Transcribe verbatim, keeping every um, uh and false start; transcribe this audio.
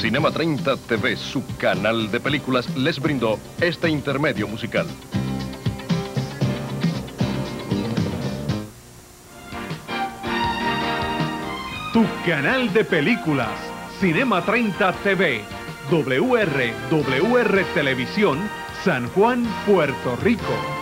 Cinema treinta T V, su canal de películas, les brindó este intermedio musical. Tu canal de películas, Cinema treinta T V, W R W R Televisión, San Juan, Puerto Rico.